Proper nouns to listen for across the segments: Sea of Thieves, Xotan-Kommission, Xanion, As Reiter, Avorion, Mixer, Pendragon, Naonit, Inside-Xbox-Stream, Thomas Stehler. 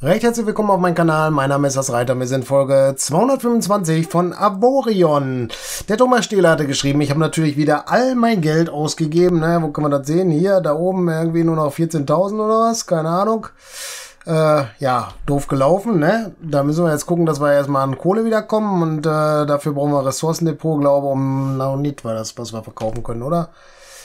Recht herzlich willkommen auf meinem Kanal, mein Name ist As Reiter, wir sind Folge 225 von Avorion. Der Thomas Stehler hatte geschrieben, ich habe natürlich wieder all mein Geld ausgegeben, naja, wo kann man das sehen, hier, da oben irgendwie nur noch 14.000 oder was, keine Ahnung. Ja, doof gelaufen, ne? Da müssen wir jetzt gucken, dass wir erstmal an Kohle wiederkommen und dafür brauchen wir Ressourcendepot, glaube ich, Naonit war das, was wir verkaufen können, oder?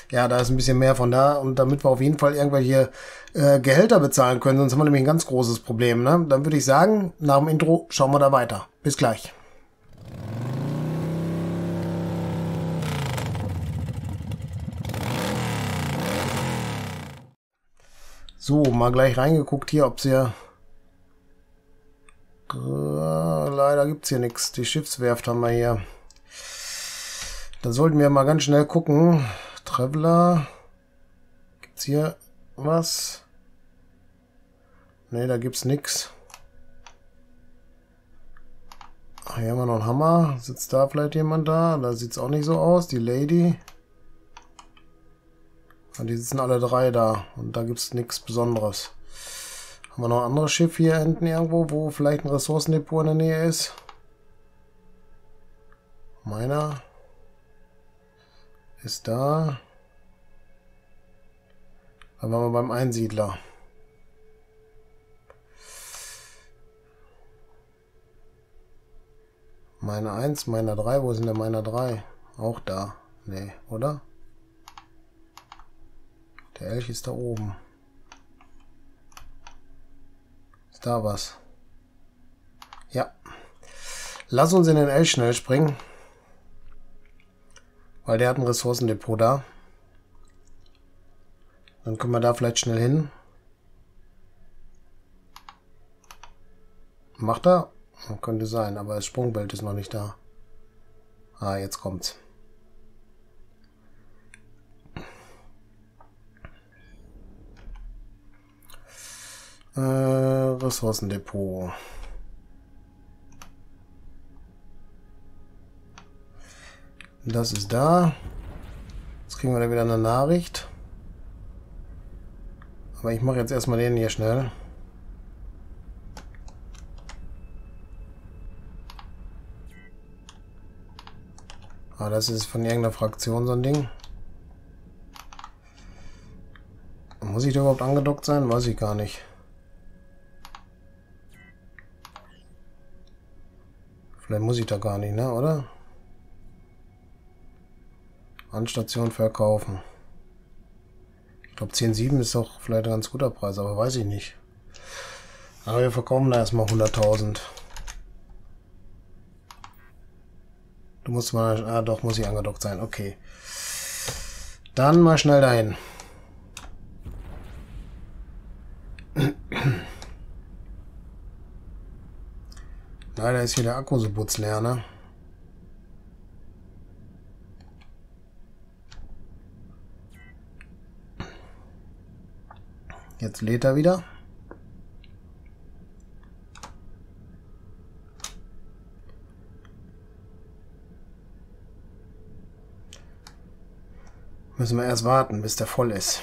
Ja, da ist ein bisschen mehr von da und damit wir auf jeden Fall irgendwelche Gehälter bezahlen können, sonst haben wir nämlich ein ganz großes Problem. Ne? Dann würde ich sagen, nach dem Intro schauen wir da weiter. Bis gleich. So, mal gleich reingeguckt hier, ob es hier... Leider gibt es hier nichts. Die Schiffswerft haben wir hier. Da sollten wir mal ganz schnell gucken... Traveler. Gibt's hier was? Ne, da gibt's nix. Ach, hier haben wir noch einen Hammer. Sitzt da vielleicht jemand da? Da sieht's auch nicht so aus. Die Lady. Ja, die sitzen alle drei da. Und da gibt's nichts Besonderes. Haben wir noch ein anderes Schiff hier hinten irgendwo, wo vielleicht ein Ressourcendepot in der Nähe ist? Meiner. Ist da. Da waren wir beim Einsiedler. Meine 1, meiner 3. Wo sind denn meiner 3? Auch da. Nee, oder? Der Elch ist da oben. Ist da was? Ja. Lass uns in den Elch schnell springen. Weil der hat ein Ressourcendepot da. Dann können wir da vielleicht schnell hin. Macht er? Könnte sein, aber das Sprungbild ist noch nicht da. Ah, jetzt kommt's. Ressourcendepot. Das ist da. Jetzt kriegen wir da wieder eine Nachricht. Aber ich mache jetzt erstmal den hier schnell. Ah, das ist von irgendeiner Fraktion so ein Ding. Muss ich da überhaupt angedockt sein? Weiß ich gar nicht. Vielleicht muss ich da gar nicht, ne? Oder? Anstation verkaufen. Ich glaube 10,7 ist doch vielleicht ein ganz guter Preis, aber weiß ich nicht. Aber wir verkaufen da erstmal 100.000. Du musst mal... Ah doch, muss ich angedockt sein. Okay. Dann mal schnell dahin. Leider ist hier der Akku so putzleer, ne? Jetzt lädt er wieder. Müssen wir erst warten, bis der voll ist.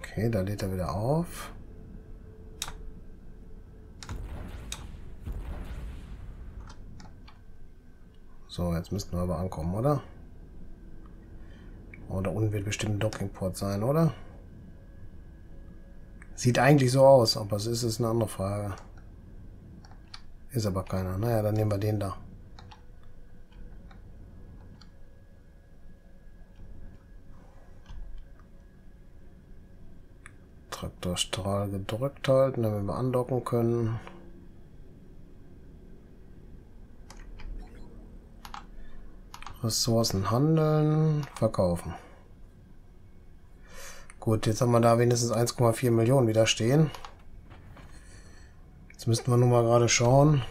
Okay, da lädt er wieder auf. So, jetzt müssten wir aber ankommen, oder? Oh, da unten wird bestimmt ein Dockingport sein, oder? Sieht eigentlich so aus, ob es ist, ist eine andere Frage. Ist aber keiner. Naja, dann nehmen wir den da. Traktorstrahl gedrückt halten, damit wir andocken können. Ressourcen handeln, verkaufen. Gut, jetzt haben wir da wenigstens 1,4 Millionen wieder stehen. Jetzt müssten wir nur mal gerade schauen.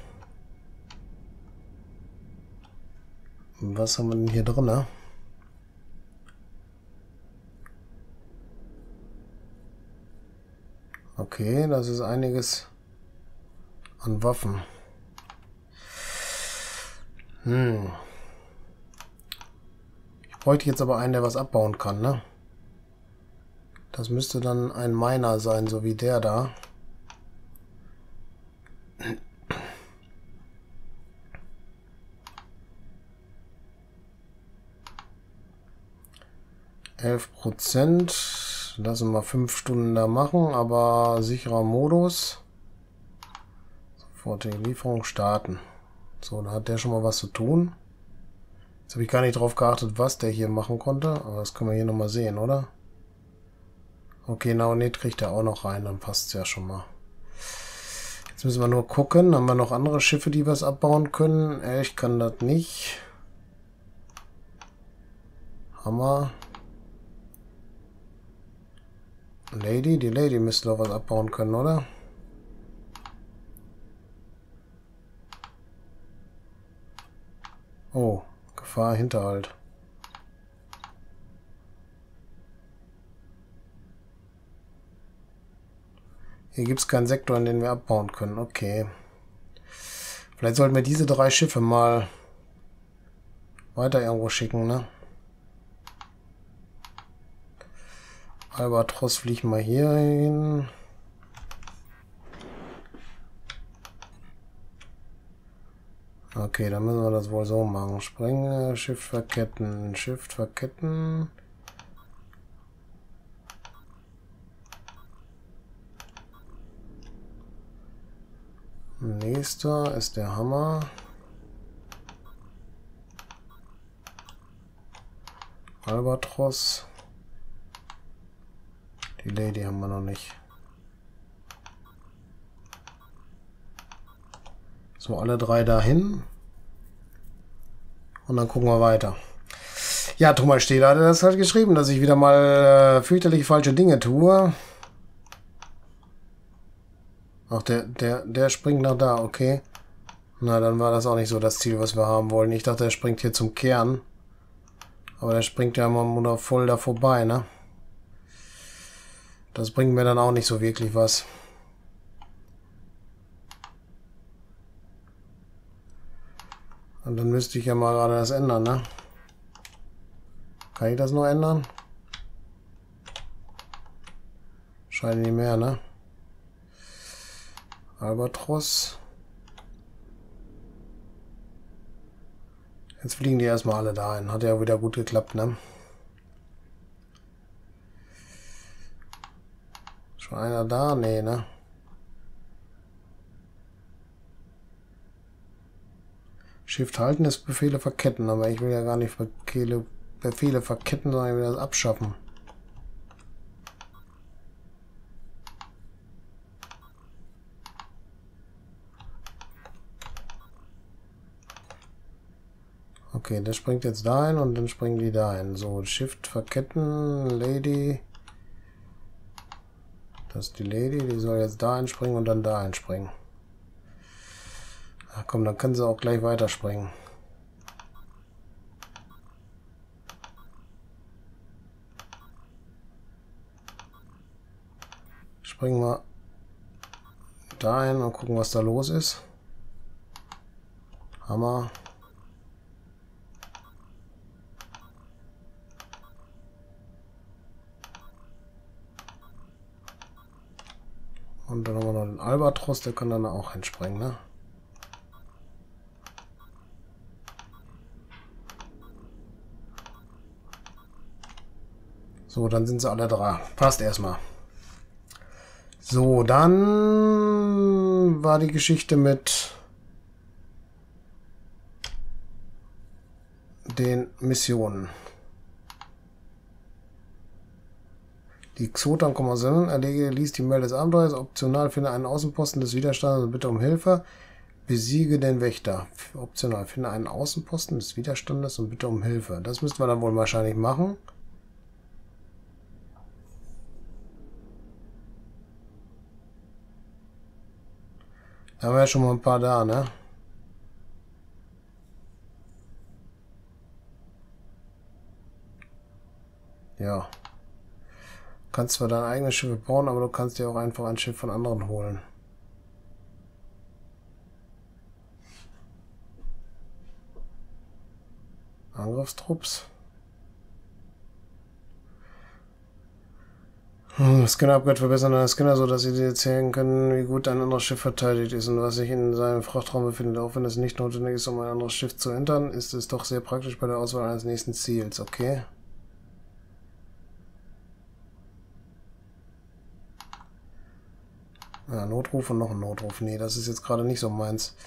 Was haben wir denn hier drin? Ne? Okay, das ist einiges an Waffen. Ich bräuchte jetzt aber einen, der was abbauen kann, ne? Das müsste dann ein Miner sein, so wie der da. %, lassen wir 5 Stunden da machen, aber sicherer Modus. Sofortige Lieferung starten. So, dann hat der schon mal was zu tun. Jetzt habe ich gar nicht drauf geachtet, was der hier machen konnte, aber das können wir hier nochmal sehen, oder? Okay, Naonet kriegt er auch noch rein, dann passt es ja schon mal. Jetzt müssen wir nur gucken, haben wir noch andere Schiffe, die was abbauen können? Ich kann das nicht. Hammer. Lady, die Lady müsste doch was abbauen können, oder? Oh, Gefahr, Hinterhalt. Hier gibt es keinen Sektor, in den wir abbauen können. Okay. Vielleicht sollten wir diese 3 Schiffe mal weiter irgendwo schicken, ne? Albatros fliegt mal hier hin. Okay, dann müssen wir das wohl so machen. Sprengen, Schiff verketten, Schiff verketten. Nächster ist der Hammer. Albatros. Die Lady haben wir noch nicht. So, alle 3 dahin. Und dann gucken wir weiter. Ja, Thomas Stehler hatte das halt geschrieben, dass ich wieder mal fürchterlich falsche Dinge tue. Ach, der springt nach da, okay. Na, dann war das auch nicht so das Ziel, was wir haben wollen. Ich dachte, er springt hier zum Kern. Aber der springt ja immer voll da vorbei, ne? Das bringt mir dann auch nicht so wirklich was. Und dann müsste ich ja mal gerade das ändern, ne? Kann ich das noch ändern? Scheint nicht mehr, ne? Albatros. Jetzt fliegen die erstmal alle dahin. Hat ja wieder gut geklappt, ne? Schon einer da? Nee, ne? Shift halten ist Befehle verketten, aber ich will ja gar nicht Befehle verketten, sondern ich will das abschaffen. Okay, der springt jetzt dahin und dann springen die dahin. So, Shift verketten, Lady. Das ist die Lady, die soll jetzt da einspringen und dann da einspringen. Ach komm, dann kann sie auch gleich weiterspringen. Springen wir da ein und gucken, was da los ist. Hammer. Und dann haben wir noch den Albatros, der kann dann auch hinspringen, ne? So, dann sind sie alle 3. Passt erstmal. So, dann war die Geschichte mit den Missionen. Die Xotan-Kommission liest die Mail des Abenteuers. Optional finde einen Außenposten des Widerstandes und bitte um Hilfe. Besiege den Wächter. Optional finde einen Außenposten des Widerstandes und bitte um Hilfe. Das müssten wir dann wohl wahrscheinlich machen. Da haben wir ja schon mal ein paar da, ne? Ja. Du kannst zwar deine eigenen Schiffe bauen, aber du kannst dir auch einfach ein Schiff von anderen holen. Angriffstrupps. Skin-Upgrade verbessern deine Skinner, sodass sie dir erzählen können, wie gut ein anderes Schiff verteidigt ist und was sich in seinem Frachtraum befindet. Auch wenn es nicht notwendig ist, um ein anderes Schiff zu entern, ist es doch sehr praktisch bei der Auswahl eines nächsten Ziels. Okay. Ja, Notruf und noch ein Notruf. Nee, das ist jetzt gerade nicht so meins.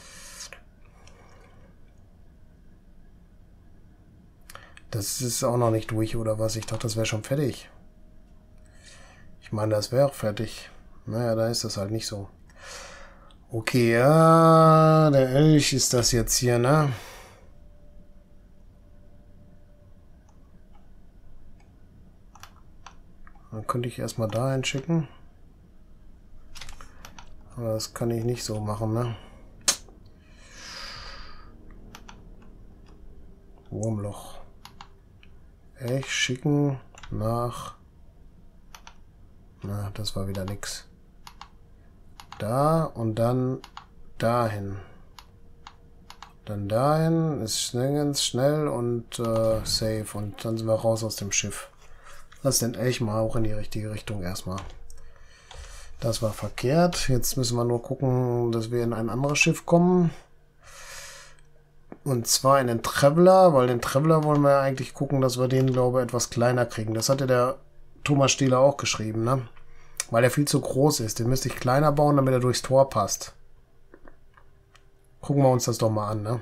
Das ist auch noch nicht durch, oder was? Ich dachte, das wäre schon fertig. Ich meine, das wäre auch fertig. Naja, da ist das halt nicht so. Okay, ja, der Elch ist das jetzt hier, ne? Dann könnte ich erstmal da hinschicken. Aber das kann ich nicht so machen, ne? Wurmloch. Elch schicken nach... Na, das war wieder nix. Da und dann dahin. Dann dahin ist schnell und safe. Und dann sind wir raus aus dem Schiff. Lass den Elch mal auch in die richtige Richtung erstmal. Das war verkehrt. Jetzt müssen wir nur gucken, dass wir in ein anderes Schiff kommen. Und zwar in den Traveler, weil den Traveler wollen wir ja eigentlich gucken, dass wir den, glaube ich, etwas kleiner kriegen. Das hatte der Thomas Stieler auch geschrieben, ne? Weil er viel zu groß ist. Den müsste ich kleiner bauen, damit er durchs Tor passt. Gucken wir uns das doch mal an, ne?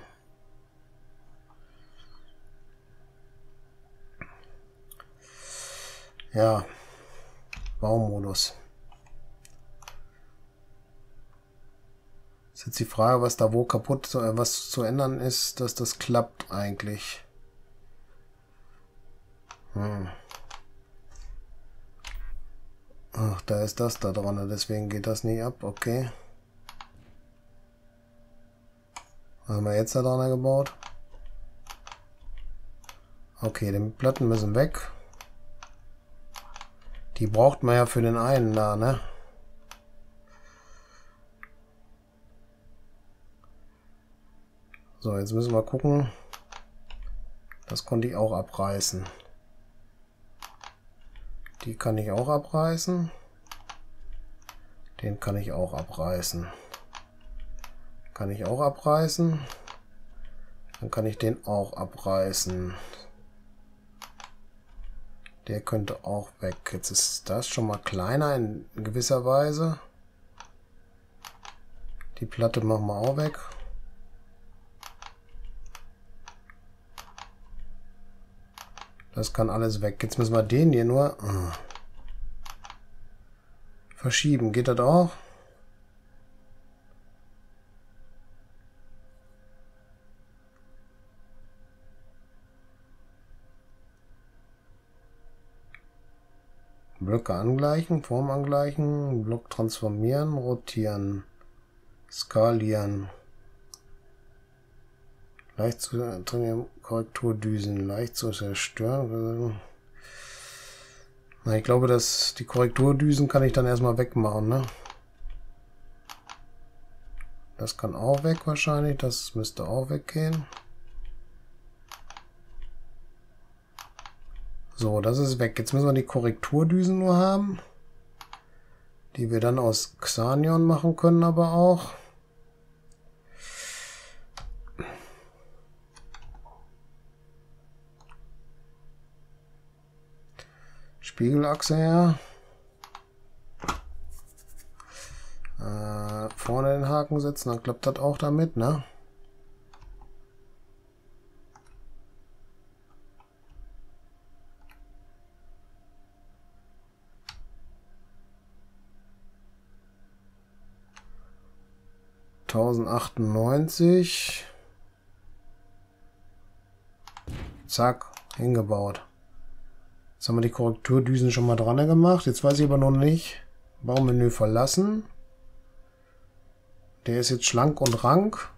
Ja. Baumodus. Ist jetzt die Frage, was da wo kaputt, was zu ändern ist, dass das klappt eigentlich. Ach, da ist das da dran, deswegen geht das nicht ab, okay. Was haben wir jetzt da dran gebaut? Okay, die Platten müssen weg. Die braucht man ja für den einen da, ne? So, jetzt müssen wir gucken. Das konnte ich auch abreißen. Die kann ich auch abreißen. Den kann ich auch abreißen. Kann ich auch abreißen. Dann kann ich den auch abreißen. Der könnte auch weg. Jetzt ist das schon mal kleiner in gewisser Weise. Die Platte machen wir auch weg. Das kann alles weg. Jetzt müssen wir den hier nur verschieben. Geht das auch? Blöcke angleichen, Form angleichen, Block transformieren, rotieren, skalieren. Leicht zu trainieren, Korrekturdüsen, leicht zu zerstören. Na, ich glaube, dass die Korrekturdüsen kann ich dann erstmal wegmachen, ne? Das kann auch weg wahrscheinlich, das müsste auch weggehen. So, das ist weg. Jetzt müssen wir die Korrekturdüsen nur haben, die wir dann aus Xanion machen können, aber auch. Spiegelachse her. Vorne den Haken setzen, dann klappt das auch damit, ne? $1098. Zack, hingebaut. Jetzt haben wir die Korrekturdüsen schon mal dran gemacht. Jetzt weiß ich aber noch nicht. Baumenü verlassen. Der ist jetzt schlank und rank.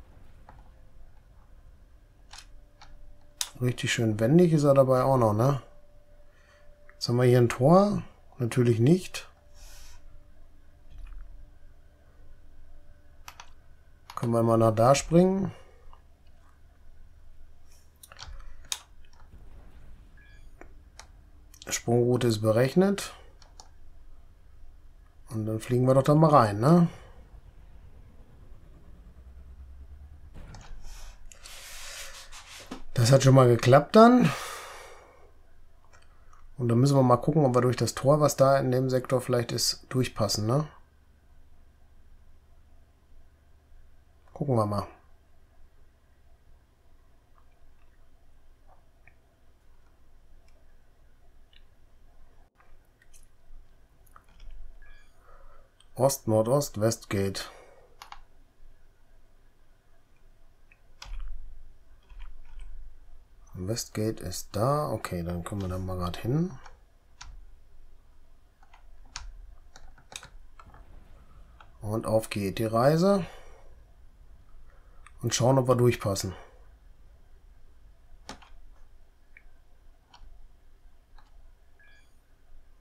Richtig schön wendig ist er dabei auch noch, ne? Jetzt haben wir hier ein Tor. Natürlich nicht. Können wir mal nach da springen. Sprungroute ist berechnet. Und dann fliegen wir doch da mal rein, ne? Das hat schon mal geklappt dann. Und dann müssen wir mal gucken, ob wir durch das Tor, was da in dem Sektor vielleicht ist, durchpassen, ne? Gucken wir mal. Ost, Nordost, Westgate. Westgate ist da. Okay, dann kommen wir da mal gerade hin. Und auf geht die Reise. Und schauen, ob wir durchpassen.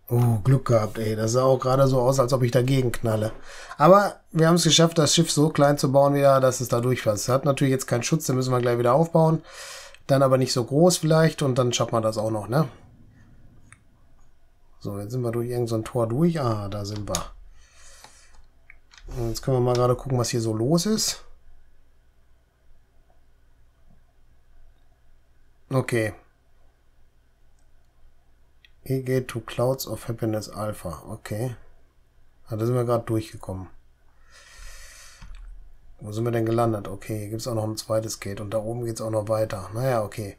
Oh, Glück gehabt, ey. Das sah auch gerade so aus, als ob ich dagegen knalle. Aber wir haben es geschafft, das Schiff so klein zu bauen wieder, dass es da durchpasst. Es hat natürlich jetzt keinen Schutz, den müssen wir gleich wieder aufbauen. Dann aber nicht so groß vielleicht und dann schafft man das auch noch, ne? So, jetzt sind wir durch irgendein Tor durch. Ah, da sind wir. Und jetzt können wir mal gerade gucken, was hier so los ist. Okay. Gate to Clouds of Happiness Alpha. Okay. Ah, da sind wir gerade durchgekommen. Wo sind wir denn gelandet? Okay, hier gibt es auch noch ein zweites Gate und da oben geht es auch noch weiter. Naja, okay.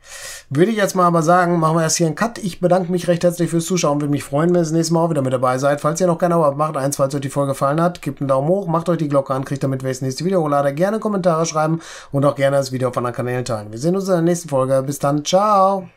Würde ich jetzt mal aber sagen, machen wir erst hier einen Cut. Ich bedanke mich recht herzlich fürs Zuschauen. Würde mich freuen, wenn ihr das nächste Mal auch wieder mit dabei seid. Falls ihr noch kein Abo habt, macht eins, falls euch die Folge gefallen hat. Gebt einen Daumen hoch, macht euch die Glocke an, kriegt damit, wenn ich das nächste Video hochlade. Gerne Kommentare schreiben und auch gerne das Video auf anderen Kanälen teilen. Wir sehen uns in der nächsten Folge. Bis dann. Ciao.